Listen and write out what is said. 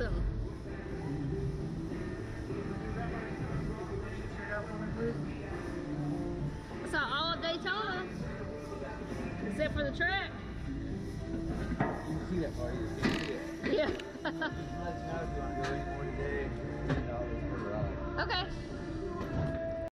awesome. It's an all Daytona, except for the track. You can see that part of your face. Yeah. Okay.